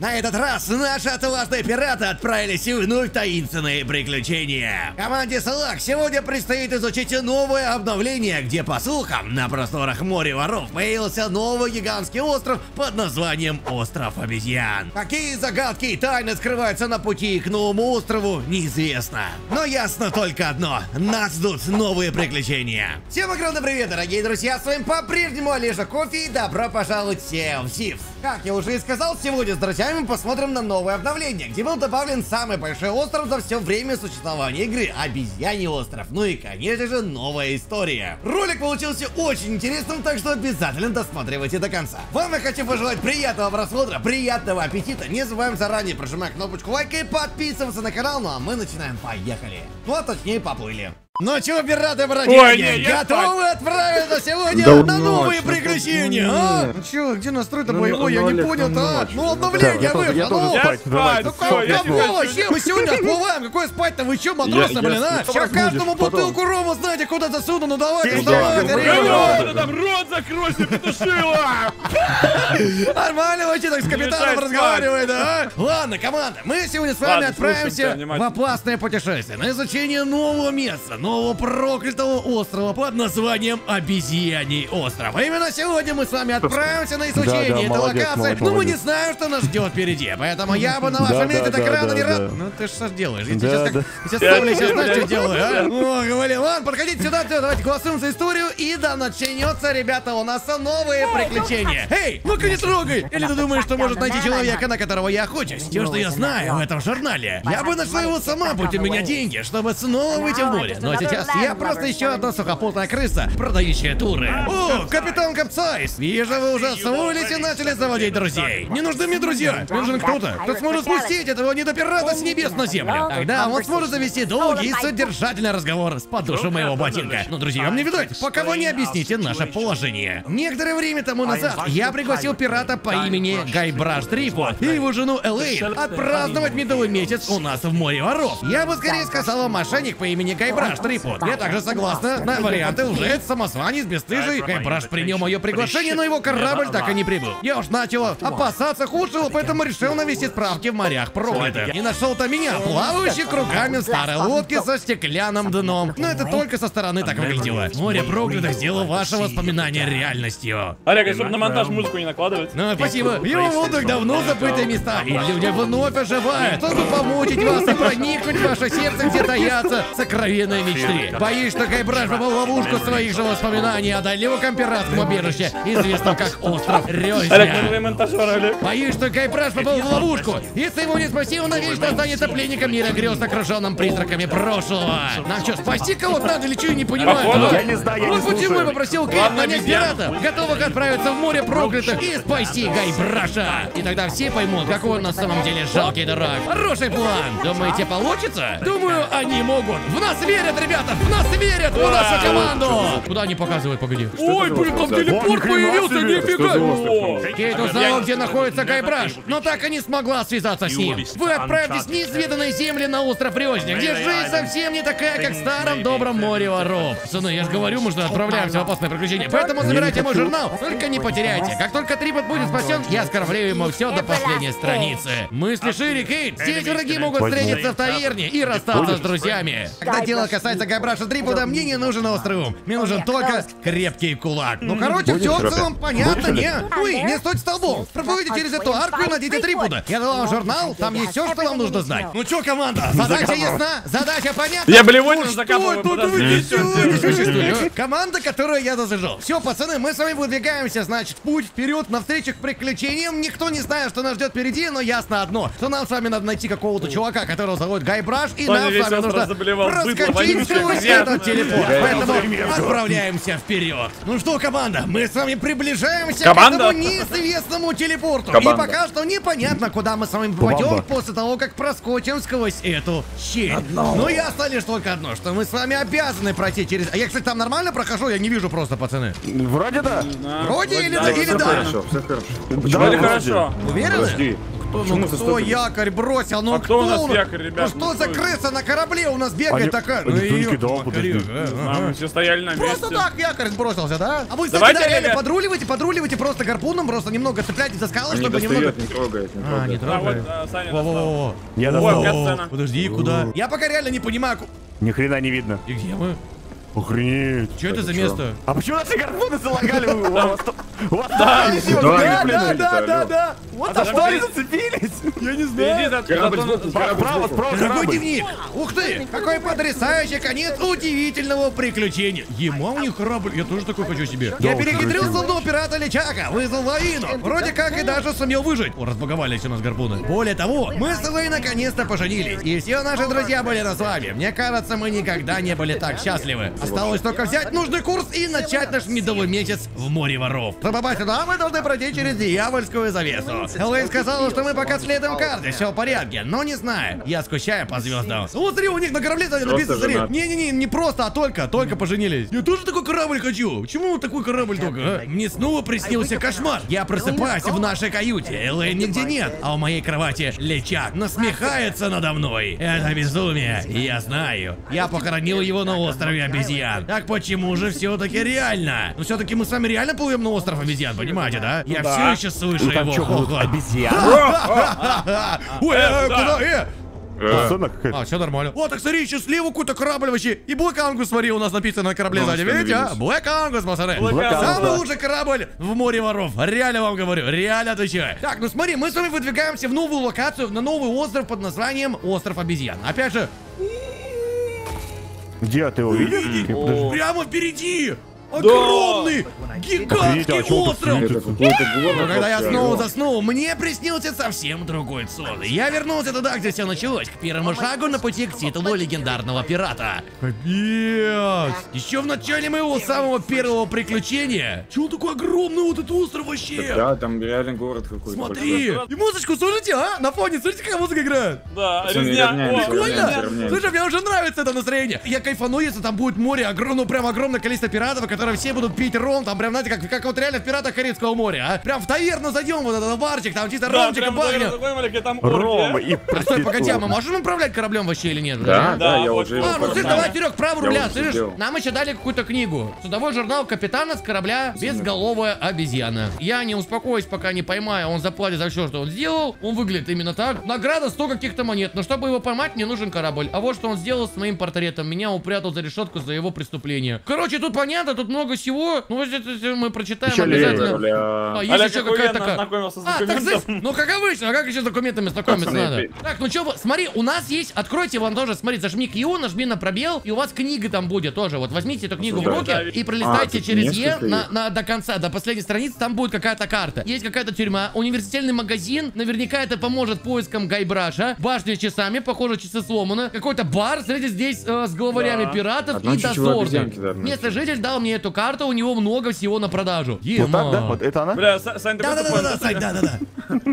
На этот раз наши отважные пираты отправились и вновь в таинственные приключения. Команде Салак сегодня предстоит изучить новое обновление, где, по слухам, на просторах моря воров появился новый гигантский остров под названием Остров Обезьян. Какие загадки и тайны скрываются на пути к новому острову, неизвестно. Но ясно только одно: нас ждут новые приключения. Всем огромный привет, дорогие друзья, с вами по-прежнему Олег Коффи, и добро пожаловать всем в Сиф. Как я уже и сказал, сегодня с друзьями мы посмотрим на новое обновление, где был добавлен самый большой остров за все время существования игры — Обезьяний остров. Ну и, конечно же, новая история. Ролик получился очень интересным, так что обязательно досматривайте до конца. Вам я хочу пожелать приятного просмотра, приятного аппетита. Не забываем заранее прожимать кнопочку лайка и подписываться на канал. Ну а мы начинаем. Поехали. Ну а точнее, поплыли. Ну чё, пираты-бродяги, готовы отправиться сегодня на новые приключения, а? Ну чё, где настрой-то боевой, я не понял-то, ну обновление вышло, ну! Мы сегодня отплываем, какое спать-то, вы чё, матросы, блин, а? Сейчас каждому бутылку рома, знаете, куда засуну, ну давайте, вставайте, ребята! Там рот закройся, петушила! Нормально вообще так с капитаном разговаривает, а? Ладно, команда, мы сегодня с вами отправимся в опасное путешествие, на изучение нового места, нового проклятого острова под названием Обезьяний остров. Именно сегодня мы с вами отправимся на изучение этой локации, но мы не знаем, что нас ждет впереди, поэтому я бы на вашем месте так рано не рад. Ну ты что ж делаешь? Я сейчас как... Сейчас знаешь, что делаю, а? О, говори, ладно, подходите сюда, давайте голосуем за историю, и да начнется, ребята, у нас новые приключения. Эй, ну-ка не трогай! Или ты думаешь, что может найти человека, на которого я охочусь? Все, что я знаю в этом журнале, я бы нашла его сама, будь у меня деньги, чтобы снова выйти в море. Но сейчас я просто еще одна сухопутная крыса, продающая туры. О, капитан Капсайз! Вижу, вы уже освоились и начали заводить друзей. Не нужны мне друзья. Нужен кто-то, кто сможет спустить этого недопирата с небес на землю. Тогда он сможет завести долгий и содержательный разговор с подушью моего ботинка. Но друзьям не видать, пока вы не объясните наше положение. Некоторое время тому назад я пригласил пирата по имени Гайбраш Трипу и его жену Элейн отпраздновать медовый месяц у нас в море воров. Я бы скорее сказал о мошенник по имени Гайбраш Трипу. Я также согласна на варианты лжец, самозванец, бесстыжий. Гайбраш принял мое приглашение, но его корабль так и не прибыл. Я уж начала опасаться худшего, поэтому решил навести справки в морях проклятых. И нашел-то меня, плавающий кругами в старой лодке со стеклянным дном. Но это только со стороны так выглядело. Море проклятых сделало ваше воспоминание реальностью. Олег, если бы на монтаж музыку не накладывать. Ну, спасибо. В его водах давно забытые места, и люди вновь оживают, чтобы помучить вас и проникнуть в ваше сердце, где таятся сокровенные мечты. Боюсь, что Гайбраш попал в ловушку своих же воспоминаний о далеком пиратском убежище, известном как Остров Резня. Олег. Боюсь, что Гайбраш попал в ловушку. Если его не спасти, он навечно останется пленником мира грез, окруженным призраками прошлого. Нам что, спасти кого-то надо или что, я не понимаю? Я не знаю, я не слушаю. Почему я попросил Кэт нанять пиратов, готовых отправиться в море проклятых и спасти Гайбраша? И тогда все поймут, какой он на самом деле жалкий дурак. Хороший план. Думаете, получится? Думаю, они могут. В нас верят, ребята! В нас верят! В нашу команду! Куда они показывают? Погоди. Ой, блин, там телепорт появился! Нифига! Кейт узнала, где находится Гайбраш, но так и не смогла связаться с ним. Вы отправитесь в неизведанные земли на остров Резня, где жизнь совсем не такая, как в старом добром море воров. Пацаны, я же говорю, мы же отправляемся в опасное приключение, поэтому забирайте мой журнал, только не потеряйте. Как только Трипот будет спасен, я оскорблю ему все до последней страницы. Мысли шире, Кейт. Здесь враги могут встретиться в таверне и расстаться с друзьями. Когда дело касается Гайбраша Трипота, мне не нужен острый ум. Мне нужен только крепкий кулак. Ну, короче, все в целом понятно, не? Уй, не стойте столбом. Проплывите через эту арку и найдите Трипота. Я дал вам журнал, там есть все, что вам нужно знать. Ну чё, команда, задача ясна, задача понятна. Я болевой не закапываю, подожди. Команда, которую я зажил. Все, пацаны, мы с вами выдвигаемся, значит, путь вперед навстречу к приключениям. Никто не знает, что нас ждет впереди, но ясно одно, что нам с вами надо найти какого-то чувака, которого зовут Гайбраш, и нам с вами нужно проскочить сквозь этот телефон. Поэтому отправляемся вперед. Ну что, команда, мы с вами приближаемся к этому неизвестному телепорту. И пока что непонятно, куда мы с вами попадем после того, как проскочим сквозь эту щель. Но ясно лишь только одно, что мы с вами обязаны пройти через... А я, кстати, там нормально прохожу? Я не вижу просто, пацаны. Вроде да. Вроде или да? Все хорошо. Уверены? Ну кто якорь бросил? Ну кто у нас якорь, ребят? Ну что за крыса на корабле у нас бегает такая? Ну ее... Мы все стояли на месте. Просто так якорь сбросился, да? А вы, кстати, реально подруливайте просто гарпуном, просто немного цепляйтесь за скалы, чтобы немного... Не трогает, не трогает. А, не трогает. А вот Саня достал. Я достал. Подожди, куда? Я пока реально не понимаю... Ни хрена не видно. И где мы? Охренеть. Что это за место? А почему наши гарпуны залагали? Да. Вот за что они зацепились? Я не знаю. Право, справа, корабль. Ух ты, какой потрясающий конец удивительного приключения. Ема у них корабль, я тоже такой хочу себе. Я перехитрил судно пирата Личака, вызвал лавину. Вроде как и даже сумел выжить. Разбаговались у нас гарпуны. Более того, мы с Элейн наконец-то поженились. И все наши друзья были на славе. Мне кажется, мы никогда не были так счастливы. Осталось только взять нужный курс и начать наш медовый месяц в море воров. Чтобы попасть сюда, мы должны пройти через дьявольскую завесу. Элейн сказала, что мы пока следуем карты, все в порядке, но не знаю. Я скучаю по звездам. Вот смотри, у них на корабле написано, смотри. Не-не-не, не просто, а только поженились. Я тоже такой корабль хочу. Почему такой корабль только, а? Мне снова приснился кошмар. Я просыпаюсь в нашей каюте, Элейн нигде нет, а у моей кровати Личак насмехается надо мной. Это безумие, я знаю. Я похоронил его на острове обезьян. Так почему же все-таки реально? Ну все-таки мы с вами реально плывем на остров обезьян, понимаете, да? Я все еще слышу его хохот. А, все нормально. О, так смотри, еще сливу какой-то корабль вообще. И Блэк Ангус, смотри, у нас написано на корабле сзади. Видите, а? Блэк Ангус, пацаны. Самый лучший корабль в море воров. Реально вам говорю, реально отвечаю. Так, ну смотри, мы с вами выдвигаемся в новую локацию, на новый остров под названием Остров Обезьян. Опять же... Где ты его видишь? Прямо впереди! Огромный, да! Гигантский остров! Но когда я снова заснул, мне приснился совсем другой сон. Я вернулся туда, где все началось, к первому шагу на пути к титулу легендарного пирата. Капец! Еще в начале моего самого первого приключения. Чего такой огромный вот этот остров вообще? Да, там реально город какой-то. Смотри! И музычку слушайте, а? На фоне, смотрите, какая музыка играет. Да, Резня. Прикольно? Слушай, мне уже нравится это настроение. Я кайфану, если там будет море, огромное, прям огромное количество пиратов, которые все будут пить ром, там прям, знаете, как вот реально в пиратах Карибского моря, а? Прям в таверну зайдем, вот этот барчик, там чисто ромчик и багнем. Ром и простой, погоди, а мы можем управлять кораблем вообще или нет? Да, я уже... А, ну слышь, давай, Серег, правый руля, слышишь? Нам еще дали какую-то книгу. Судовой журнал капитана с корабля «Безголовая обезьяна». Я не успокоюсь, пока не поймаю, он заплатит за все, что он сделал. Он выглядит именно так. Награда 100 каких-то монет, но чтобы его поймать, мне нужен корабль. А вот что он сделал с моим портретом. Меня упрятал за решетку за его преступление. Короче, тут понятно, тут много всего, ну если мы прочитаем еще обязательно. Лей, а есть Олег, еще какая-то так, ну как обычно, а как еще с документами знакомиться надо? Так, ну что, смотри, у нас есть, откройте вам тоже, смотри, зажми к Е, нажми на пробел, и у вас книга там будет тоже. Вот возьмите эту книгу в руки и пролистайте через Е до конца, до последней страницы, там будет какая-то карта. Есть какая-то тюрьма, университетный магазин, наверняка это поможет поискам Гайбраша, башня с часами, похоже, часы сломаны, какой-то бар, смотрите, здесь с главарями пиратов и дозорных. Местный житель дал мне эту карту, у него много всего на продажу. Вот так, да? Вот это она? Бля, Сань, ты да.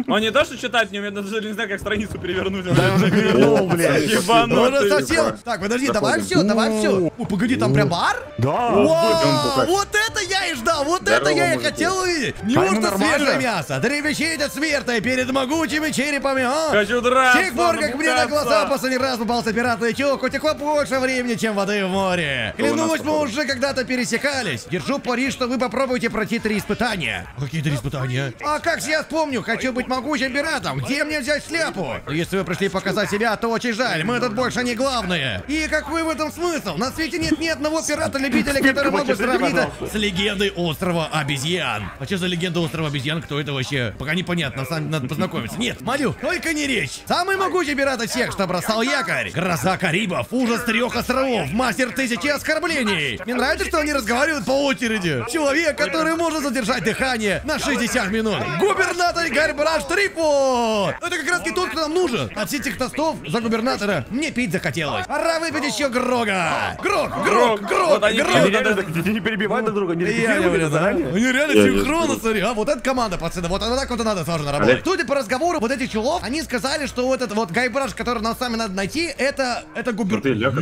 Он не то, что читать не умеет, даже не знаю, как страницу перевернуть. Да, уже перевернул, бля. Ебанутый. Так, подожди, давай все. О, погоди, там прям бар? Да. Вот это я и ждал, вот это я и хотел увидеть. Неужто свежее мясо дребезжит от смерти перед могучими черепами, а? Хочу драться. С тех пор, как мне на глаза последний раз попался пират Личок, утекло больше времени, чем воды в море. Клянусь, мы уже когда-то пересекались. Держу пари, что вы попробуйте пройти 3 испытания. Какие 3 испытания? А как я вспомню, хочу быть могучим пиратом. Где мне взять шляпу? Если вы пришли показать себя, то очень жаль. Мы тут больше не главные. И какой в этом смысл? На свете нет ни одного пирата-любителя, который мог бы сравниться с легендой острова обезьян. А что за легенда острова обезьян? Кто это вообще? Пока непонятно, сам надо познакомиться. Нет, молю, только не речь. Самый могучий пират из всех, что бросал якорь. Гроза Карибов, ужас 3 островов, мастер 1000 оскорблений. Мне нравится, что они разговаривают по очереди. Человек, который может задержать дыхание на 60 минут. Губернатор Гайбраш Трипу. Это как раз не тот, кто нам нужен. От всех этих тостов за губернатора мне пить захотелось. Пора выпить еще Грога. Грог. Не перебивай друг друга. Они реально синхронно, смотри. А вот эта команда, пацаны, вот она так вот и надо сложно работать. Тут и по разговору вот этих чулов, они сказали, что вот этот вот Гайбраш, который нам с вами надо найти, это губернатор.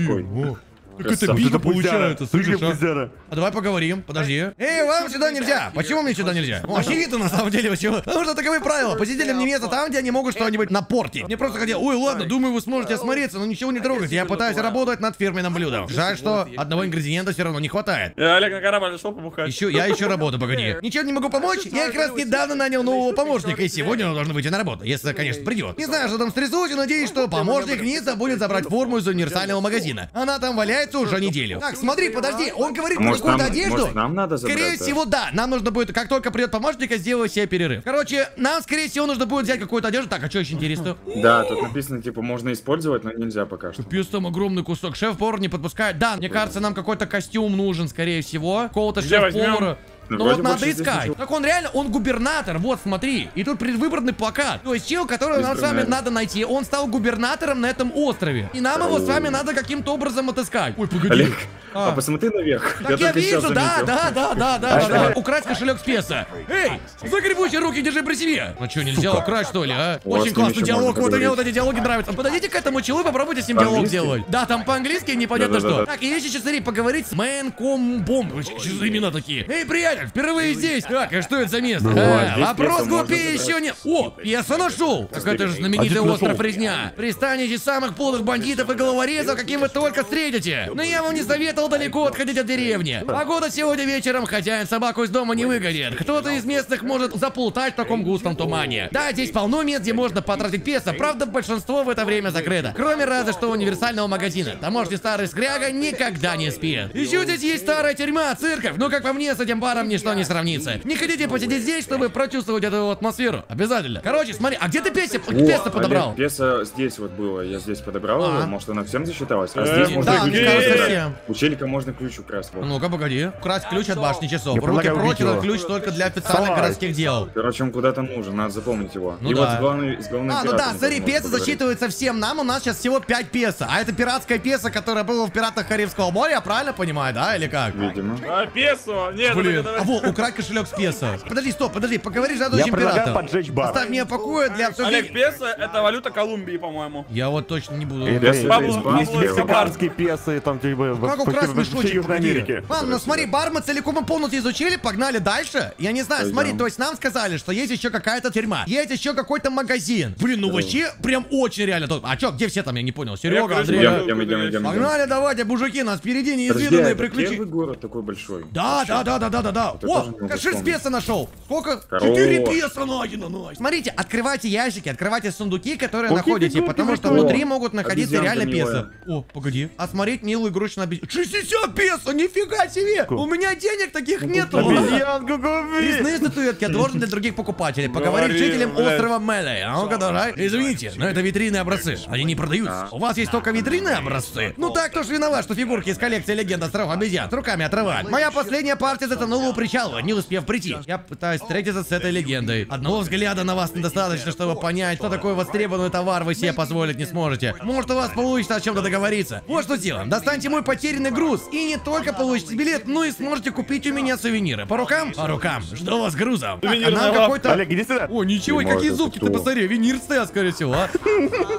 Какой-то биг получается, слышишь? А давай поговорим, подожди. Эй, вам сюда нельзя. Почему мне сюда нельзя? О, херито на самом деле, почему? Потому что таковы правила. Посетителям не место там, где они могут что-нибудь напортить. Мне просто хотел, ой, ладно, думаю, вы сможете осмотреться, но ничего не трогать. Я пытаюсь работать над фирменным блюдом. Жаль, что одного ингредиента все равно не хватает. Олег на корабль шел побухать. Я еще работаю, погоди. Ничем не могу помочь? Я как раз недавно нанял нового помощника, и сегодня он должен выйти на работу. Если, конечно, придет. Не знаю, что там стряслось, и надеюсь, что помощник не забудет забрать форму из универсального магазина. Она там валяется уже неделю. Так, смотри, подожди, он говорит про какую-то одежду. Нам надо забрать, скорее всего, да. Нам нужно будет, как только придет помощник, сделать себе перерыв. Короче, нам, скорее всего, нужно будет взять какую-то одежду. Так, а что еще интересно? Да, тут написано, типа, можно использовать, но нельзя пока что. Капец, там огромный кусок. Шеф-повар не подпускает. Да, мне кажется, нам какой-то костюм нужен, скорее всего. Какого-то шеф-повара. Ну вот надо искать. Так он реально, он губернатор, вот смотри. И тут предвыборный плакат. То есть чел, которого нам с вами надо найти. Он стал губернатором на этом острове. И нам его с вами надо каким-то образом отыскать. Ой, погоди. Олег, а посмотри наверх. Так я вижу, да. Украсть кошелек с песо. Эй, загребущие руки держи при себе. Ну что, нельзя украсть, что ли, а? Очень классный диалог, вот мне вот эти диалоги нравятся. Подойдите к этому челу и попробуйте с ним диалог делать. Да, там по-английски непонятно что. Так, и еще часы поговорить с Мэнком Бомбой. Имена такие. Эй, приятель! Впервые здесь! Так, а что это за место? Вопрос глупее еще не... О, пьеса нашел! Так это же знаменитый остров Резня. Пристанище самых полных бандитов и головорезов, каким вы только встретите. Но я вам не советовал далеко отходить от деревни. Погода сегодня вечером, хозяин собаку из дома не выгонит. Кто-то из местных может заплутать в таком густом тумане. Да, здесь полно мест, где можно потратить песо. Правда, большинство в это время закрыто. Кроме разве что универсального магазина. Тамошний старый скряга никогда не спит. Еще здесь есть старая тюрьма, церковь. Ну, как по мне, с этим баром ничто не сравнится. Не хотите посидеть здесь, чтобы прочувствовать эту атмосферу? Обязательно. Короче, смотри, а где ты песо подобрал? Песо здесь вот было, я здесь подобрал его, может она всем засчиталась? А здесь можно ключ. У челика можно ключ украсть. Ну-ка, погоди. Украсть ключ от башни часов. Руки прочь, ключ только для официальных городских дел. Короче, он куда-то нужен, надо запомнить его. И вот с главной... А, ну да, смотри, песо засчитывается всем нам, у нас сейчас всего 5 песо. А это пиратское песо, которое было в «Пиратах Карибского моря», я правильно понимаю, да, или как? Видимо. А песо? Нет, а вот, украй кошелек с песо. Подожди, стоп, подожди, поговори с жадущим пиратом. Оставь меня в покое для обсуждения. Олег, песо — это валюта Колумбии, по-моему. Я вот точно не буду. Есть мексиканские песо, и там типа... Как украсть мешочек? Ладно, ну смотри, бар мы целиком и полностью изучили, погнали дальше. Я не знаю, смотри, то есть нам сказали, что есть еще какая-то тюрьма, есть еще какой-то магазин. Блин, ну вообще прям очень реально. А чё, где все там, я не понял. Серега, Андрей. Погнали, давайте, мужики, нас впереди неизведанные приключения. Первый город такой большой. Да. О, кошель с песо нашел. Сколько? 4 песо найдено, Настя. Смотрите, открывайте ящики, открывайте сундуки, которые находите, потому что внутри могут находиться реально песо. О, погоди. А смотреть милую игрушечную на обезьяну. 60 песо, нифига себе! У меня денег таких нету. Резные статуэтки отложены для других покупателей. Поговорим с жителем острова Mêlée. А ну-ка, давай. Извините, но это витринные образцы. Они не продаются. У вас есть только витринные образцы? Ну так, кто ж виноват, что фигурки из коллекции «Легенда острова обезьян» руками отрывают. Моя последняя партия затонула у причала, не успев прийти. Я пытаюсь встретиться с этой легендой. Одного взгляда на вас недостаточно, чтобы понять, что такой востребованный товар вы себе позволить не сможете. Может, у вас получится о чем-то договориться. Вот что сделаем. Достаньте мой потерянный груз. И не только получите билет, но и сможете купить у меня сувениры. По рукам? По рукам. Жду вас грузом. Так, а нам какой-то... Олег, иди сюда. О, ничего, какие зубки, ты посмотри. Винир стоял, скорее всего, а?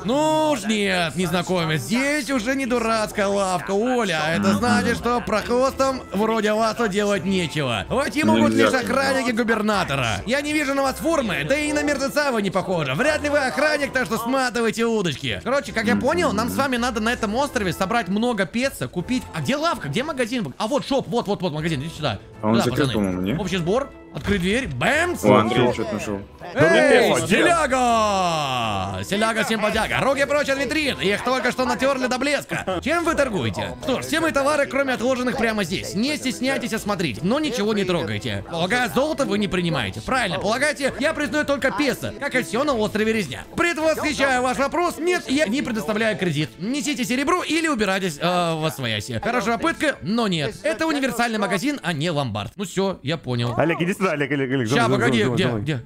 Ну уж нет, незнакомец. Здесь уже не дурацкая лавка, Оля. Это значит, что прохвостом вроде вас делать нечего. Вот и могут лишь охранники губернатора. Я не вижу на вас формы, да и на мертвеца вы не похожи. Вряд ли вы охранник, так что сматывайте удочки. Короче, как я понял, нам с вами надо на этом острове собрать много песо, купить... А где лавка? Где магазин? А вот шоп, вот магазин, иди сюда. А он закрыт, по-моему, не? Общий сбор. Открой дверь. Бэмс! О, Андрей что-то нашел. Эй, селяга! Селяга, всем подяга. Руки прочь от витрин. Их только что натерли до блеска. Чем вы торгуете? Что ж, все мои товары, кроме отложенных прямо здесь. Не стесняйтесь осмотреть, но ничего не трогайте. Полагаю, золото вы не принимаете. Правильно, полагаете, я признаю только песо, как и все на острове Резня. Предвосхищаю ваш вопрос. Нет, я не предоставляю кредит. Несите серебро или убирайтесь в освояси. Хорошая попытка, но нет. Это универсальный магазин, а не ломбард. Ну все, я понял. Олег, иди сюда, Олег. Сейчас, погоди, где?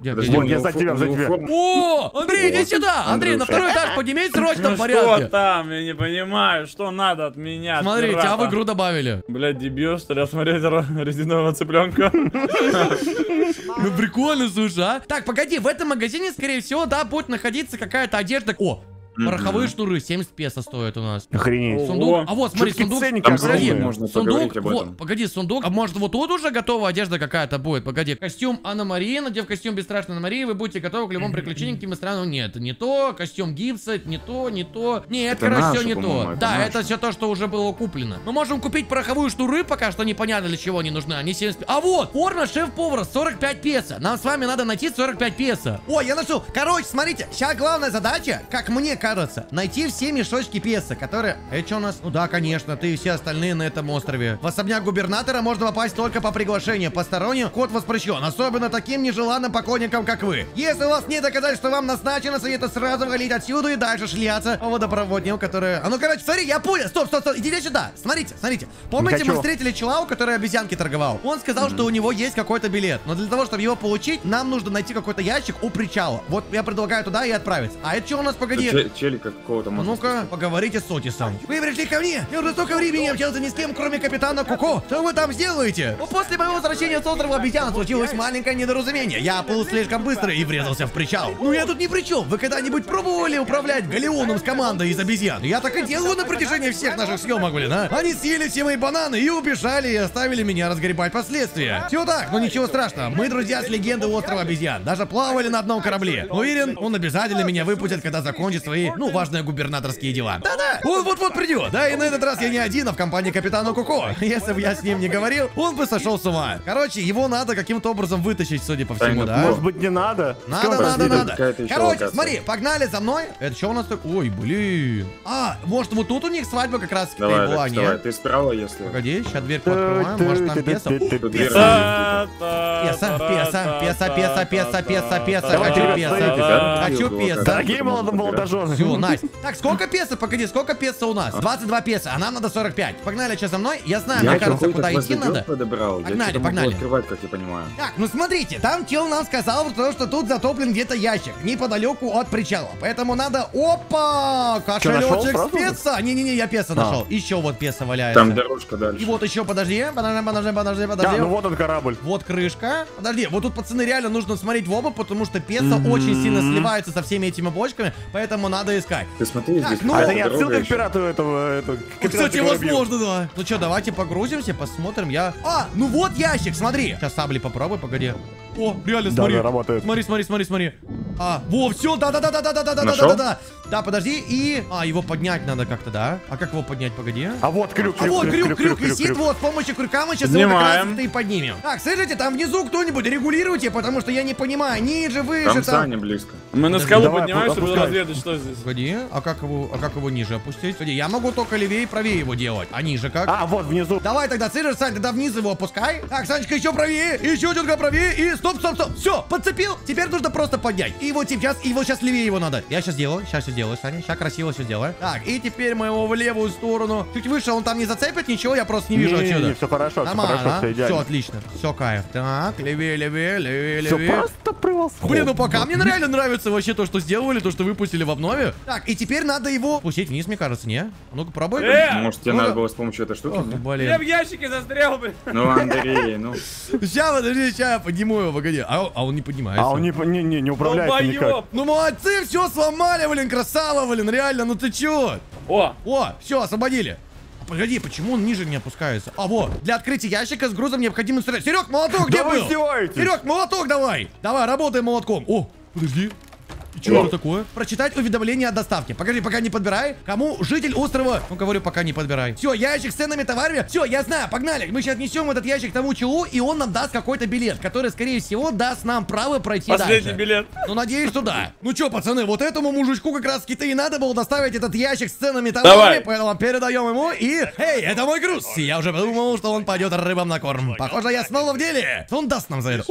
Я за тебя. О, Андрей, иди сюда. Андрей, на второй этаж поднимись, срочно в порядке. Что там? Я не понимаю, что надо от меня. Смотрите, а в игру добавили. Блядь, дебил, что ли, смотреть резинового цыпленка. Ну прикольно, слушай, а? Так, погоди, в этом магазине, скорее всего, да, будет находиться какая-то одежда. О, Пороховые шнуры 70 песо стоят у нас. Охренеть. Сундук. А вот, смотри, сундук. Сундук, вот, погоди, сундук. А может вот тут уже готова одежда какая-то будет? Погоди. Костюм Анна Марии, надев костюм бесстрашной Анна Марии, вы будете готовы к любому приключению, каким бы странным. Нет, не то. Костюм гипса, не то, не то. Нет, короче, все не то. Да, это все то, что уже было куплено. Мы можем купить пороховые шнуры, пока что непонятно для чего они нужны. Они 70. А вот, порно шеф-повара 45 песо. Нам с вами надо найти 45 песо. Ой, я нашел. Короче, смотрите, сейчас главная задача, как мне кажется, найти все мешочки песо, которые... Это что у нас? Ну да, конечно, ты и все остальные на этом острове. В особняк губернатора можно попасть только по приглашению. Посторонним вход воспрещен, особенно таким нежеланным поклонникам, как вы. Если у вас нет доказательств, что вам назначено, советую сразу валить отсюда и дальше шляться по водопроводням, которые... А ну, короче, смотри, я пуля! Стоп, стоп, стоп, идите сюда! Смотрите, смотрите. Помните, мы встретили чувак, который обезьянки торговал? Он сказал, что у него есть какой-то билет. Но для того, чтобы его получить, нам нужно найти какой-то ящик у причала. Вот я предлагаю туда и отправиться. А это что у нас, погоди? Челика какого-то можно. Ну-ка, поговорите с Отисом. Вы пришли ко мне? Я уже столько времени общался ни с кем, кроме капитана Куко. Что вы там сделаете? Ну, после моего возвращения с острова обезьян случилось маленькое недоразумение. Я плыл слишком быстро и врезался в причал. Ну я тут ни при чем. Вы когда-нибудь пробовали управлять галеоном с командой из обезьян? Я так и делаю на протяжении всех наших съемок, блин, а? Они съели все мои бананы и убежали, и оставили меня разгребать последствия. Все так, но ничего страшного. Мы друзья с легенды острова обезьян. Даже плавали на одном корабле. Уверен, он обязательно меня выпустит, когда закончит свои, ну, важные губернаторские дела. Да-да, он вот-вот придет. Да, и на этот раз я не один, а в компании капитана Куко. Если бы я с ним не говорил, он бы сошел с ума. Короче, его надо каким-то образом вытащить, судя по всему, да? Может быть, не надо? Надо. Короче, смотри, погнали за мной. Это что у нас такое? Ой, блин. А, может, вот тут у них свадьба как раз была, нет? Ты справа, если... Погоди, сейчас дверь открываем, может, там песо. Песо. Хочу песо. Дорогие молодожены. Все, Настя. Так, сколько песо? Погоди, сколько песо у нас? 22 песо, а нам надо 45. Погнали, сейчас за мной. Я знаю, мне кажется, куда идти надо. Погнали, погнали. Так, ну смотрите, там чел нам сказал, что тут затоплен где-то ящик неподалеку от причала. Поэтому надо... Опа! Кошелечек с песо. Не-не-не, я песо нашел. Еще вот песо валяется. Там дорожка дальше. И вот еще, подожди. Да, ну вот он корабль. Вот крышка. Подожди, вот тут, пацаны, реально нужно смотреть в оба, потому что песо очень сильно сливаются со всеми этими бочками, поэтому надо искать. Ты смотри, так, здесь ну, это не отсылка к пирату этого. Кстати, возможно, да. Ну что, давайте погрузимся, посмотрим. А, ну вот ящик, смотри. Сейчас сабли попробуй, погоди. О, реально, смотри. Да, работает. Смотри. А, во, все, да. Да, подожди, и... А, его поднять надо как-то, да? А как его поднять, погоди? А вот крюк, крюк висит. Вот, с помощью крюка мы сейчас его как раз-то и поднимем. Так, слышите, там внизу кто-нибудь регулируйте, потому что я не понимаю, ниже, выше, там... Саня близко. Мы на скалу поднимаемся, чтобы разведать, что здесь. Погоди, а как его ниже опустить? Погоди, я могу только левее и правее его делать, а ниже как? А, вот, внизу. Давай тогда, слышишь, Сань, тогда вниз его опускай. Так, Санечка, еще правее, еще чутка правее, и стоп. Все, подцепил, теперь нужно просто поднять. И вот сейчас, левее его надо. Я сейчас делаю, делаю, Саня. Сейчас красиво все делаю. Так, и теперь мы его в левую сторону. Чуть выше он там не зацепит, ничего, я просто не вижу отсюда. Не, все хорошо, все отлично. Все кайф. Так, левее. Все просто превосходно. Блин, ну пока мне реально нравится вообще то, что сделали, то, что выпустили в обнове. Так, и теперь надо его пустить вниз, мне кажется, не? Ну-ка, пробуй. Может, тебе надо было с помощью этой штуки? Я в ящике застрял бы. Ну, Андрей, ну. Сейчас, подожди, я подниму его, погоди. А он не поднимается. А он не управляется никак. Ну, молодцы, все сломали, блин. Красава, блин, реально, ну ты чё? О, все, освободили. Погоди, почему он ниже не опускается? А вот, для открытия ящика с грузом необходимо... Серег, молоток, где был? Серег, молоток давай. Давай, работай молотком. О, подожди. Что это такое? Прочитать уведомление о доставке. Погоди, пока не подбирай. Кому? Житель острова. Ну, говорю, пока не подбирай. Все, ящик с ценными товарами. Все, я знаю, погнали. Мы сейчас несем этот ящик тому челу, и он нам даст какой-то билет, который, скорее всего, даст нам право пройти последний дальше. Билет. Ну, надеюсь, что да. Ну, чё, пацаны, вот этому мужичку как раз киты и надо было доставить этот ящик с ценными товарами. Давай. Поэтому передаем ему и... Эй, это мой груз. Я уже подумал, что он пойдет рыбам на корм. Похоже, я снова в деле. Он даст нам за это.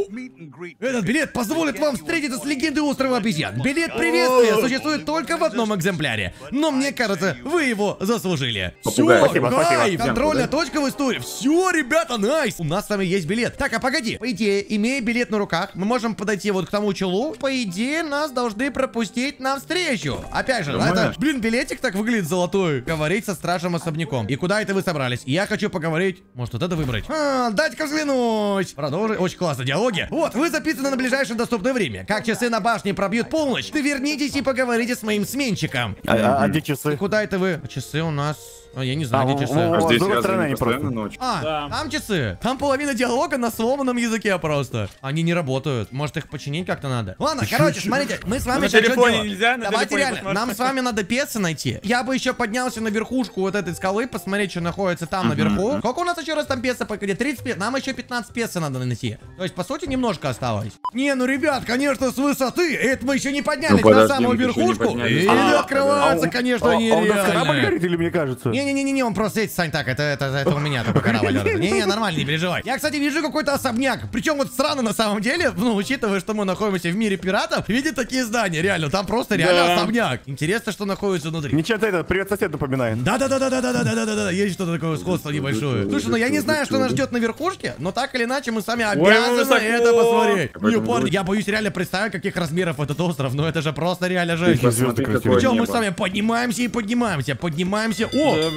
Этот билет позволит вам встретиться с легендой острова обезьян. Билет приветствия существует только в одном экземпляре. Но мне кажется, вы его заслужили. Все, гайф, контрольная точка в истории. Все, ребята, найс. У нас с вами есть билет. Так, а погоди. По идее, имея билет на руках, мы можем подойти вот к тому челу. По идее, нас должны пропустить навстречу. Опять же, это... Блин, билетик так выглядит золотой. Говорить со стражем особняком. И куда это вы собрались? Я хочу поговорить. Может, вот это выбрать? А, дать-ка взглянуть. Продолжи. Очень классно диалоги. Вот, вы записаны на ближайшее доступное время. Как часы на башне пробьют полночь, помочь. Ты вернитесь и поговорите с моим сменщиком. А где часы? Куда это вы? Часы у нас... Я не знаю, где часы. Здесь разные постоянно ночью. А, там часы. Там половина диалога на сломанном языке просто. Они не работают. Может, их починить как-то надо? Ладно, короче, смотрите, мы с вами сейчас делаем. Нельзя, давайте реально, нам с вами надо песа найти. Я бы еще поднялся на верхушку вот этой скалы, посмотреть, что находится там наверху. Сколько у нас еще раз там песа покрыли? 30 песа. Нам еще 15 песа надо нанести. То есть, по сути, немножко осталось. Не, ну, ребят, конечно, с высоты. Это мы еще не поднялись на самую верхушку. И открываются, конечно, нереально. Не-не-не, он просто, Сань, так, это у меня такой корабль. Не-не, нормально, не переживай. Я, кстати, вижу какой-то особняк. Причем вот странно на самом деле, ну, учитывая, что мы находимся в мире пиратов, видит такие здания, реально, там просто реально особняк. Интересно, что находится внутри. Мне что-то это, привет, сосед, напоминает. Да-да-да-да-да-да-да-да-да-да, есть что-то такое сходство небольшое. Слушай, ну я не знаю, что нас ждет на верхушке, но так или иначе мы сами обязаны это посмотреть. Не, парни, я боюсь реально представить, каких размеров этот остров, но это же просто реально жесть. Причем мы с вами поднимаемся и поднимаемся, поднимаемся. О!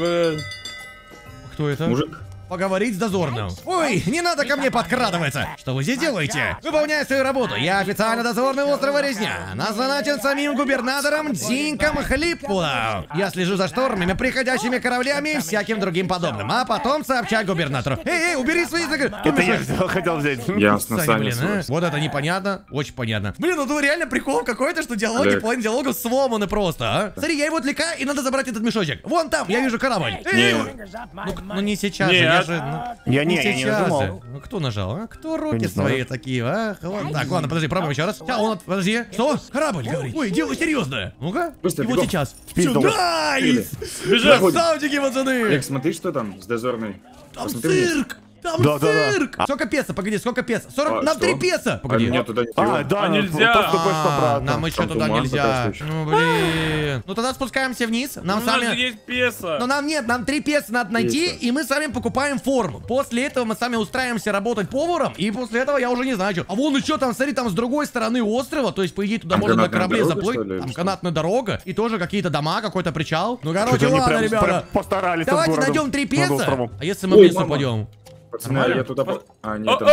Кто это? Мужик. Поговорить с дозорным. Ой, не надо ко мне подкрадываться. Что вы здесь делаете? Выполняю свою работу. Я официально дозорный острова Резня. Назначен самим губернатором Дзинком Хлиппула. Я слежу за штормами, приходящими кораблями и всяким другим подобным. А потом сообщаю губернатору. Эй, убери свои игры. Это я хотел взять. Ясно, Саня, блин, вот это непонятно. Очень понятно. Блин, ну тут реально прикол какой-то, что диалоги, план диалогов сломаны просто, а? Смотри, я его отвлекаю, и надо забрать этот мешочек. Вон там, я вижу корабль. Ну не сейчас. Я не нажимал. Кто нажал, а? Кто руки свои такие, а? Ладно. Так, ладно, подожди, пробуем еще раз. А, он, подожди. Что? Корабль, говорит. Ой, дело серьезное. Ну-ка. И вот сейчас. Сюда! Красавчики, пацаны! Олег, смотри, что там с дозорной. Там цирк! Там цирк! Сколько песа? Погоди, сколько песа? 40... Нам 3 песа! Погоди. А, да, нельзя. Нам еще туда нельзя. Ну, блин. Ну, тогда спускаемся вниз. Нам сами... Но нам нет, нам 3 песа надо найти, и мы с вами покупаем форму. После этого мы с вами устраиваемся работать поваром, и после этого я уже не знаю, что. А вон еще там, смотри, там с другой стороны острова, то есть, по идее, туда можно на корабле заплыть. Там канатная дорога, и тоже какие-то дома, какой-то причал. Ну, короче, ладно, ребята. Давайте найдем 3 песа, а если мы вниз упадем? Пацаны, я туда... А, нет, там...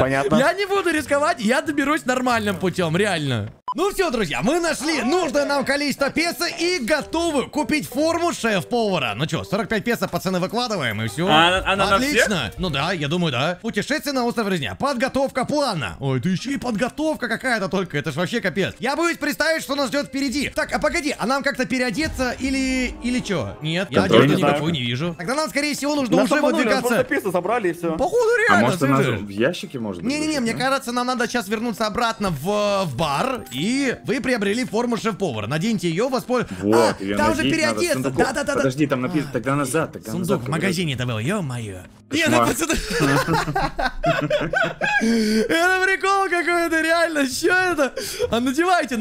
Понятно. Я не буду рисковать, я доберусь нормальным путем, реально. Ну все, друзья, мы нашли нужное нам количество песо и готовы купить форму шеф-повара. Ну что, 45 песо, пацаны, выкладываем, и все. Отлично. Ну да, я думаю, да. Путешествие на остров Резня. Подготовка плана. Ой, ты еще и подготовка какая-то только. Это ж вообще капец. Я боюсь представить, что нас ждет впереди. Так, а погоди, а нам как-то переодеться или что? Нет, я одежду никакую не вижу. Тогда нам, скорее всего, нужно уже выдвигаться. Песо собрали и все. Походу реально. А может, нас в ящике можно? Не-не-не, мне кажется, нам надо сейчас вернуться обратно в бар. И вы приобрели форму шеф-повара. Наденьте ее, воспользуйтесь. Вот, а, там же переодеться. Да-да-да. Подожди, там написано, тогда назад. Тогда сундук назад, в магазине-то был, ё-моё. Нет, ну пацаны. Это прикол какой-то, реально. Что это? А надевайте.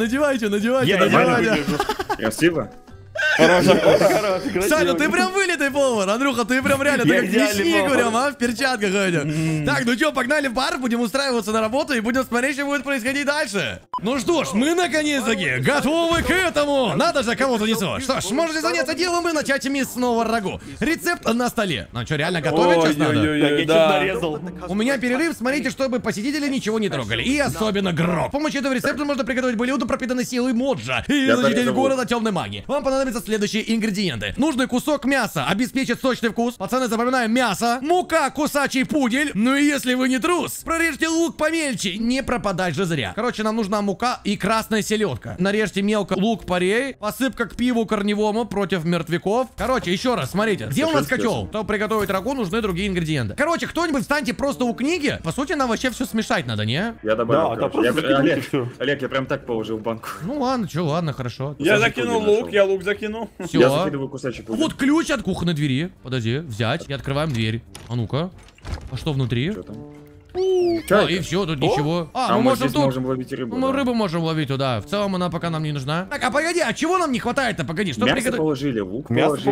Спасибо. Хорошо. Саня, ты прям вылитый повар, Андрюха, ты прям реально, ты как мясник прям, а, в перчатках ходишь. Так, ну что, погнали в бар, будем устраиваться на работу и будем смотреть, что будет происходить дальше. Ну что ж, мы наконец-таки готовы к этому. Надо же, кого-то несу. Что ж, можете заняться делом и начать мясного рагу. Рецепт на столе. Ну что, реально готовить сейчас надо? У меня перерыв, смотрите, чтобы посетители ничего не трогали. И особенно гроб. С помощью этого рецепта можно приготовить блюдо, пропитанное силой моджа и защитить город от темной магии. Вам понадобятся следующие ингредиенты. Нужный кусок мяса обеспечит сочный вкус. Пацаны, запоминаем, мясо. Мука, кусачий пудель. Ну и если вы не трус, прорежьте лук помельче. Не пропадать же зря. Короче, нам нужна мука и красная селедка. Нарежьте мелко лук-порей. Посыпка к пиву корневому против мертвяков. Короче, еще раз, смотрите. Где у нас котел? Чтобы приготовить рагу, нужны другие ингредиенты. Короче, кто-нибудь встаньте просто у книги. По сути, нам вообще все смешать надо, не? Я добавил. Да, Олег, я прям так положил в банку. Ну ладно, что, ладно, хорошо. Я закинул лук, я лук закину. Все. Я закидываю кусачек. Вот ключ от кухонной двери. Подожди, взять и открываем дверь. А ну-ка. А что внутри? Что там? А, и все, тут ничего. А, мы можем ловить рыбу. Мы рыбу можем ловить, да. В целом она пока нам не нужна. Так, а погоди, а чего нам не хватает-то? Погоди, что приготовить? Мясо положили, лук положили.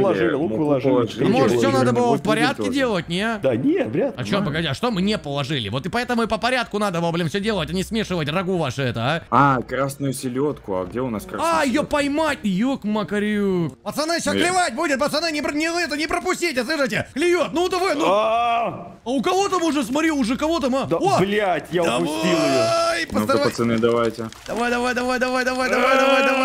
Может, все надо было в порядке делать, не? Да, нет, вряд ли. А что, погоди, а что мы не положили? Вот и поэтому и по порядку надо было, блин, все делать, а не смешивать рагу ваше это, а? А, красную селедку, а где у нас красная? А, ее поймать, ёк-макарюк. Пацаны, сейчас клевать будет, пацаны, не пропустите, слышите? Клюет, ну давай, ну. А у кого там уже, смотри, уже кого-то Дерьмо. Да, о! Блядь, я упустил ее. Ну-ка, пацаны, давайте.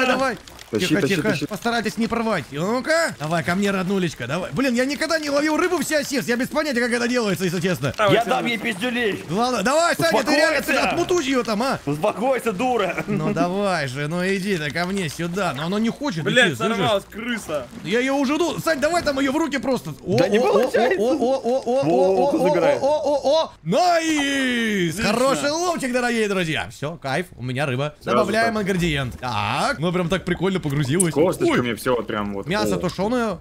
Давай. Тихо. Постарайтесь не порвать. Ну-ка. Давай, ко мне, роднулечка, давай. Блин, я никогда не ловил рыбу в сессии. Я без понятия, как это делается, если честно. Я дам ей пиздюлей. Ладно, давай, Саня, ты реально отмутуешь ее там, а? Успокойся, дура. Ну давай же, ну иди-то ко мне сюда. Но она не хочет. Блядь, сорвалась крыса. Я ее уже ду. Сань, давай там ее в руки просто. Да не получается. Найс! Хороший ловчик, дорогие друзья. Все, кайф, у меня рыба. Добавляем ингредиент. Так, ну прям так прикольно погрузилась. Косточка мне все вот прям вот. Мясо тушеное.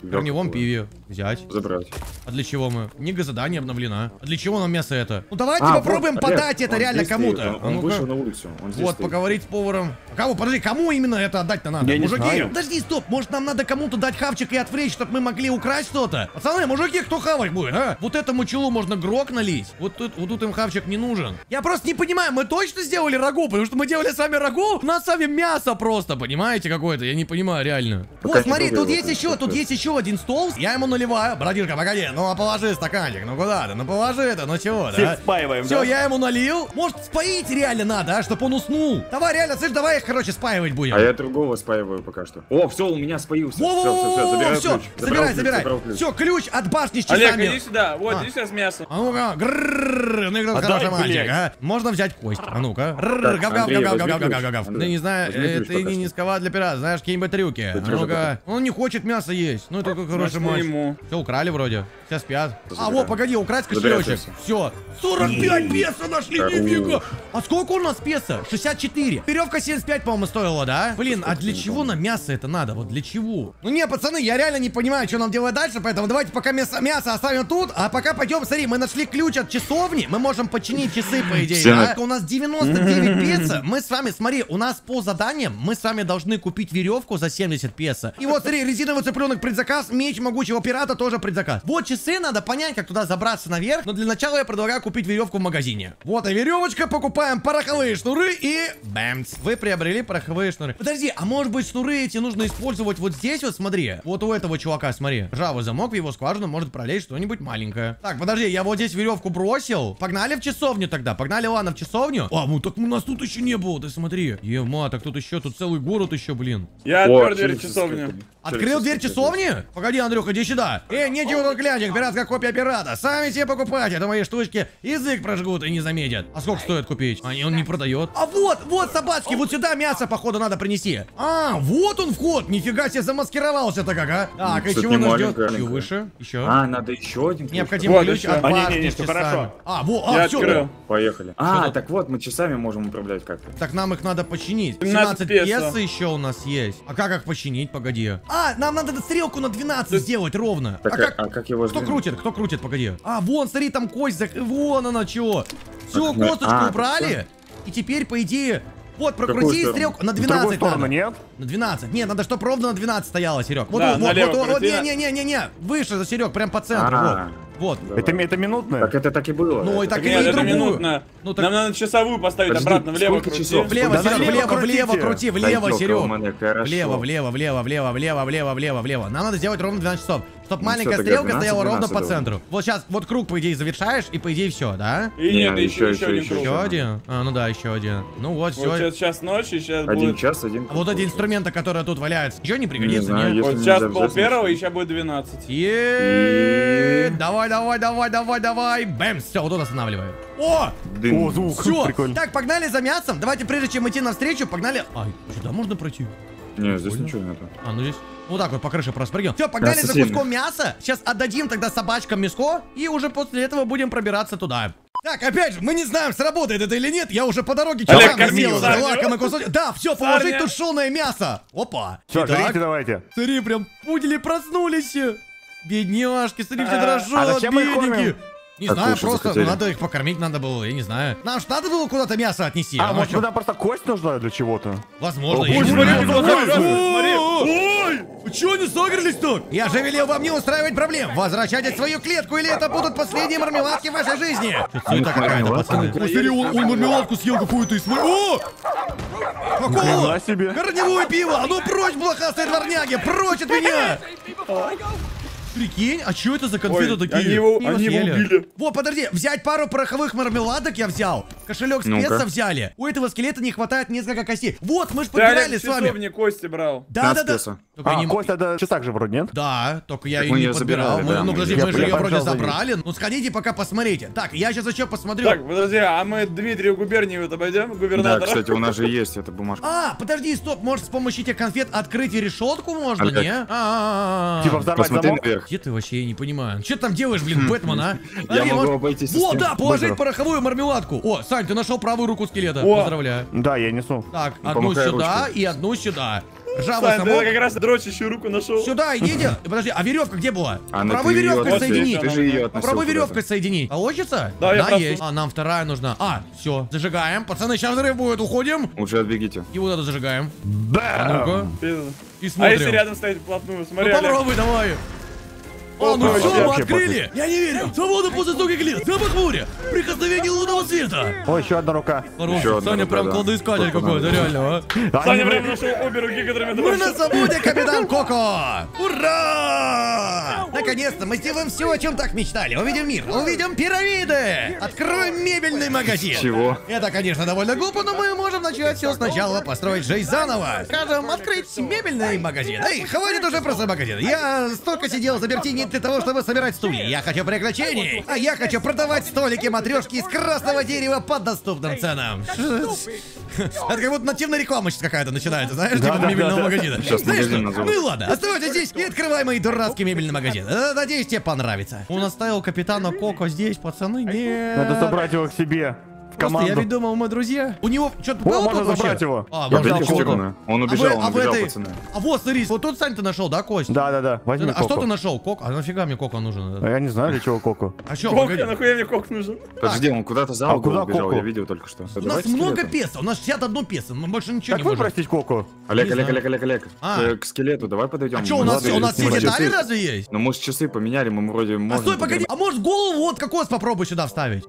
В корневом пиве. Взять. Забрать. А для чего мы? Книга задания обновлена. А для чего нам мясо это? Ну давайте попробуем подать это реально кому-то. Он вышел на улицу. Вот, поговорить с поваром. Кого? Подожди, кому именно это отдать-то надо? Мужики, подожди, стоп. Может, нам надо кому-то дать хавчик и отвлечь, чтобы мы могли украсть что-то? Пацаны, мужики, кто хавать будет, а? Вот этому челу можно грок налить. Вот тут им хавчик не нужен. Я просто не понимаю, мы точно сделали рагу? Потому что мы делали сами рагу, у нас сами мясо просто, понимаете, какое-то? Я не понимаю, реально. Вот, смотри, тут есть еще один стол, я ему наливаю. Бродилка, погоди, ну положи стаканчик, ну куда ты, ну положи это, ну чего, да? Спаиваем, все, да? Я ему налил. Может, спаить реально надо, а, чтобы он уснул. Давай, реально, слышь, давай их, короче, спаивать будем. А я другого спаиваю пока что. О, все, у меня споился. Все, забирай. Все, ключ от башни с часами. Олег, иди сюда, вот, иди сейчас мясо. А ну-ка, хороший мальчик, а. Можно взять кость, а ну-ка. Да не знаю, это не низкова для пирата, знаешь, какие-нибудь трюки. Ну-ка, он не хочет мясо есть. Ну, это хороший мальчик. Все, украли вроде. Все спят. А, вот, погоди, украсть кошелечек. Все. 45 песо нашли, нифига. А сколько у нас песо? 64. Веревка 75, по-моему, стоила, да? Блин, а для чего нам мясо это надо? Вот для чего? Ну, не, пацаны, я реально не понимаю, что нам делать дальше, поэтому давайте пока мясо оставим тут, а пока пойдем, смотри, мы нашли ключ от часовни, мы можем починить часы, по идее, да? У нас 99 песо, мы с вами, смотри, у нас по заданиям мы с вами должны купить веревку за 70 песо. И вот, смотри, резиновый цыпленок предзаказ. Меч могучего пирата тоже предзаказ. Вот часы, надо понять, как туда забраться наверх. Но для начала я предлагаю купить веревку в магазине. Вот и веревочка, покупаем пороховые шнуры и бэмс. Вы приобрели пороховые шнуры. Подожди, а может быть шнуры эти нужно использовать вот здесь вот, смотри. Вот у этого чувака, смотри. Ржавый замок, в его скважину может пролезть что-нибудь маленькое. Так, подожди, я вот здесь веревку бросил. Погнали в часовню тогда, погнали, ладно, в часовню. А, ну так у нас тут еще не было, ты смотри. Ема, так тут еще, тут целый город еще, блин. Я открыл дверь часовни. Открыл дверь часовни? Погоди, Андрюха, иди сюда. Нечего тут глянь, пиратская копия пирата. Сами себе покупайте, это мои штучки. Язык прожгут и не заметят. А сколько стоит купить? Он не продает. А вот, собачки, вот сюда мясо, походу, надо принести. А, вот он вход. Нифига себе замаскировался-то как, а. Так, и чего нас ждет? Еще выше, еще. А, надо еще один ключ. Необходимо ключ от башни с часами. А, вот, все. Поехали. А, так вот, мы часами можем управлять как-то. Так нам их надо починить. 17 песо еще у нас есть. А как их починить? Погоди. А, нам надо стрелку на 12 сделать ровно. Так, а как его сдвинуть? Кто крутит, погоди. А, вон, смотри, там кость, вон она чего. Все, косточку убрали. И теперь, по идее, вот, прокрути стрелку на 12 надо. Нет? На 12. Нет, надо, чтобы ровно на 12 стояла, Серег. Вот. Не. Выше за Серег, прям по центру. Вот. Это минутное? Так это так и было. Ну, это минутное. Ну, так... Нам надо часовую поставить. Подожди, обратно влево крути. Влево, Серег. Влево. Нам надо сделать ровно 12 часов. Чтоб маленькая стрелка стояла ровно по центру. Вот сейчас вот круг, по идее, завершаешь, и по идее все, да? И нет, еще один. А, ну да, еще один. Ну вот, все. Сейчас ночь, и сейчас будет. 1 час. Вот эти инструменты, которые тут валяются, ничего не пригодится, нет? Вот сейчас 12:30, и сейчас будет 12. Давай. Бэмс, все, вот тут останавливаем. О, звук. Все, прикольно. Так, погнали за мясом. Давайте, прежде чем идти навстречу, погнали. Ай, сюда можно пройти? Нет, здесь ничего нету. А, ну здесь... Вот так вот по крыше проспрыгнем. Все, погнали за куском мяса. Сейчас отдадим тогда собачкам мяско. И уже после этого будем пробираться туда. Так, опять же, мы не знаем, сработает это или нет. Я уже по дороге часами сделал лакомый кусочек. Да, все, положить тушеное мясо. Опа. Все, жрите давайте. Смотри, прям пудели проснулись. Бедняжки, смотри, все дрожат, бедненькие. Не знаю, просто надо их покормить, надо было, я не знаю. Нам же надо было куда-то мясо отнести. А может, нам просто кость нужна для чего-то? Возможно. Ой, вы чё не согрелись так? Я же велел вам не устраивать проблем. Возвращайтесь в свою клетку, или это будут последние мармеладки в вашей жизни. Суета какая-то, пацаны. Смотри, он мармеладку съел какую-то и смотри. О! Какого? Корневое пиво! А ну прочь, блохастые дворняги, прочь от меня! Прикинь, а что это за конфеты такие? Они его убили. Вот, подожди, взять пару пороховых мармеладок я взял. Кошелек спеца взяли. У этого скелета не хватает несколько костей. Вот, мы же подбирали с вами. Мне кости брал. Да. А, кости это часак же вроде, нет? Да, только я ее не подбирал. Ну, подожди, мы же ее вроде забрали. Ну, сходите пока посмотрите. Так, я сейчас еще посмотрю. Так, подожди, а мы Дмитрию Губерниеву обойдем, губернатора? Да, кстати, у нас же есть эта бумажка. А, подожди, стоп, может с помощью этих конфет открыть и решетку можно, не? Типа взорвать замок? Где ты вообще, я не понимаю. Что ты там делаешь, блин, Бэтмен, а? Я могу обойтись. О, да, положить пороховую мармеладку. О, Сань, ты нашел правую руку скелета. Поздравляю. Да, я несу. Так, одну сюда и одну сюда. Ржавый самок. Да, как раз дрочащую руку нашел. Сюда, идите. Подожди, а веревка где была? Попробуй веревкой соединить. Попробуй веревкой соединить. Получится? Да, я есть. А, нам вторая нужна. А, все, зажигаем. Пацаны, сейчас взрыв будет, уходим. Лучше отбегите. И вот это зажигаем. Да. И смотрим. А если рядом стоит вплотную, смотри. Ну, попробуй, давай. А, ну все, мы открыли! Я не верю! Свобода после стука глиц! Запах моря! Прикосновение лунного света! О, еще одна рука! Хорош, Саня прям кладоискатель какой-то, реально, а? Саня прям нашел обе руки, которыми... Мы на свободе, капитан Коко! Ура! Наконец-то мы сделаем все, о чем так мечтали. Увидим мир, увидим пирамиды! Откроем мебельный магазин! Чего? Это, конечно, довольно глупо, но мы можем начать все сначала, построить жизнь заново. Скажем, открыть мебельный магазин. Эй, хватит уже просто магазин. Я столько сидел за Бертини для того, чтобы собирать стулья. Я хочу приключений. А я хочу продавать столики-матрешки из красного дерева под доступным ценам. Это как будто нативная реклама сейчас какая-то начинается, знаешь, типа мебельного магазина. Ну и ладно, оставайся здесь и открывай мои дурацкие мебельные магазины. Надеюсь, тебе понравится. Он оставил капитана Коко здесь, пацаны. Нет. Надо забрать его к себе. Просто я ведь думал, мы друзья. У него что-то было тут вообще? Его. А, можно. Он убежал, пацаны. А вот, смотри, вот тут, Сань, ты нашел, да, кость? Да. Возьми Коко. А что ты нашел, Коко? А нафига мне Коко нужен? А я не знаю, для чего Коко. А что? Коко, нахуя мне Коко нужен? Подожди, он куда-то за угол убежал, я видел только что. У нас много песо, у нас 61 песо, мы больше ничего не можем. Как выпростить Коко? Олег, к скелету давай подойдем. А что, у нас все детали разве есть? Ну, может, часы поменяли, мы вроде можем... А стой, погоди, а может, голову вот кокос попробуй сюда вставить?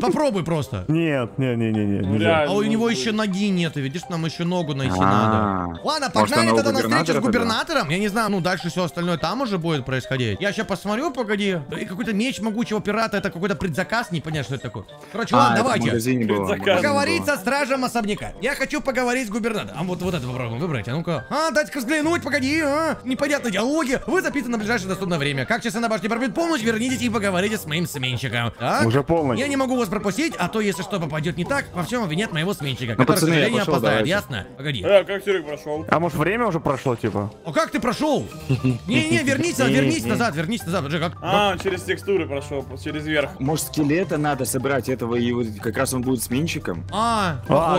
Попробуй просто. Нет. А у него еще ноги нет, видишь, нам еще ногу найти надо. Ладно, погнали тогда на встречу с губернатором. Я не знаю, ну дальше все остальное там уже будет происходить. Я сейчас посмотрю, погоди. Какой-то меч могучего пирата, это какой-то предзаказ, не понятно, что это такое. Короче, ладно, давайте. Поговорить со стражем особняка. Я хочу поговорить с губернатором. А вот это попробуем выбрать, а ну-ка. А, дайте-ка взглянуть, погоди, а. Непонятные диалоги. Вы записаны на ближайшее доступное время. Как часы на башне пробьют помощь, вернитесь и поговорите с моим сменщиком. Уже полночь. Я не могу вас пропустить, а то если что попадет не так, во всем винят моего сменщика, который, к сожалению, опоздает, ясно? Погоди. А как Серег прошел? А может время уже прошло, типа? А как ты прошел? Не, вернись назад. А, через текстуры прошел, через верх. Может скелета надо собрать этого, и как раз он будет сменщиком? А,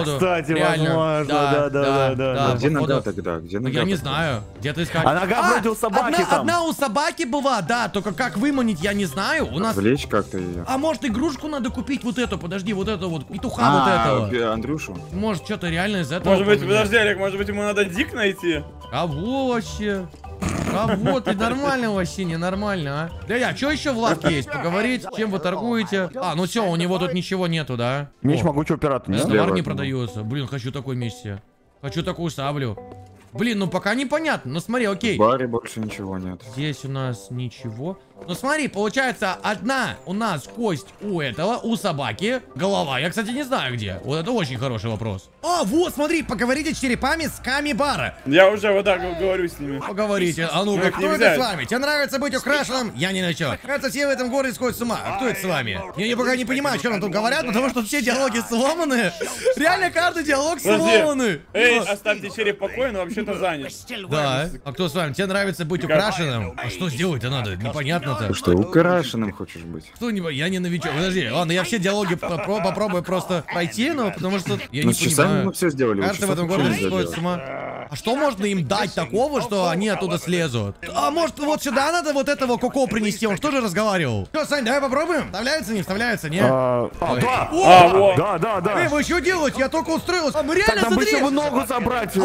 кстати, возможно, да. Где нога тогда? Я не знаю, где-то искать. А нога вроде у собаки там. Одна у собаки была, да, только как выманить, я не знаю. У нас... Влечь как-то ее. А может игрушку надо купить вот эту, подожди, вот это вот, петуха вот этого. Андрюшу. Может, что-то реально из этого. Может быть, подожди, Олег, может быть, ему надо Дик найти? Кого вообще? Кого ты? Нормально вообще, ненормально, а? Да я, что еще в лавке есть? Поговорить, чем вы торгуете? А, ну все, у него тут ничего нету, да? Меч могучего пирата. Товар не продается. Блин, хочу такой меч себе. Хочу такую саблю. Блин, ну пока непонятно, но смотри, окей. В баре больше ничего нет. Здесь у нас ничего. Ну смотри, получается, одна у нас кость у этого, у собаки. Голова, я, кстати, не знаю где. Вот это очень хороший вопрос. А, вот, смотри, поговорите с черепами с камибара. Я уже вот так говорю с ними. Поговорите, а ну-ка, кто это с вами? Тебе нравится быть украшенным? Я не начал. Кажется, все в этом городе сходят с ума. А кто это с вами? Я пока не понимаю, что нам тут говорят, потому что все диалоги сломаны. Реально, каждый диалог сломаны. Эй, оставьте череп покой, но вообще занят. Да. А кто с вами? Тебе нравится быть украшенным? А что сделать-то надо? Непонятно-то. Что, украшенным хочешь быть? Кто-нибудь? Я не новичок. Подожди, ладно, я все диалоги попробую просто пройти, но потому что я не понимаю. Мы все сделали. Кажется, в этом городе сходит с ума. А что можно им дать такого, что они оттуда слезут? А может, вот сюда надо вот этого Коко принести? Он что же разговаривал? Что, Сань, давай попробуем? Вставляются, не вставляются, не? Да. Эй, вы что делаете? Я только устроился. А мы реально, смотри. А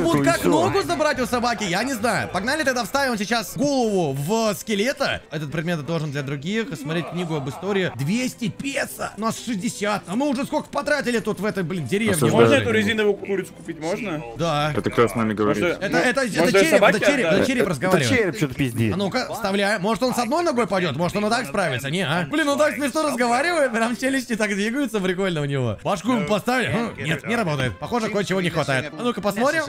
вот как ногу забрать у собаки, я не знаю. Погнали тогда вставим сейчас голову в скелета. Этот предмет должен для других. Смотреть книгу об истории. 200 песо. У нас 60. А мы уже сколько потратили тут в этой, блин, деревне. Можно эту резиновую курицу купить? Можно? Да. Это кто с нами говорит? Это череп разговаривает. Череп что-то пиздит. А ну-ка, вставляй. Может, он с одной ногой пойдет? Может, он и так справится? Не, а? Блин, он так смешно разговаривает, прям челюсти так двигаются, прикольно у него. Башку ему поставили? Нет, не работает. Похоже, кое-чего не хватает. А ну-ка, посмотрим.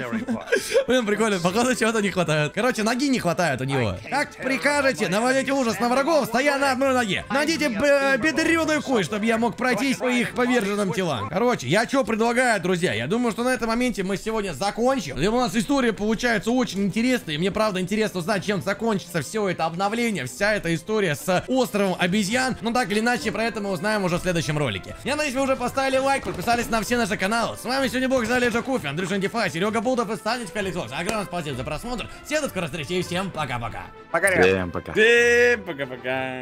Блин, прикольно, похоже, чего-то не хватает. Короче, ноги не хватает у него. Как прикажете, наводите ужас на врагов, стоя на одной ноге. Найдите бедрёную кость, чтобы я мог пройтись по их поверженным телам. Короче, я что предлагаю, друзья? Я думаю, что на этом моменте мы сегодня закончим. У нас история получается очень интересная. И мне, правда, интересно узнать, чем закончится все это обновление, вся эта история с островом обезьян. Но так или иначе, про это мы узнаем уже в следующем ролике. Я надеюсь, вы уже поставили лайк, подписались на все наши каналы. С вами сегодня был Олег Коффи, Андрюша Антифай, Серега Булдов и Станец Каликсокс. Огромное спасибо за просмотр. Всем до скорой встречи и всем пока-пока. Пока. Всем пока. Всем пока-пока.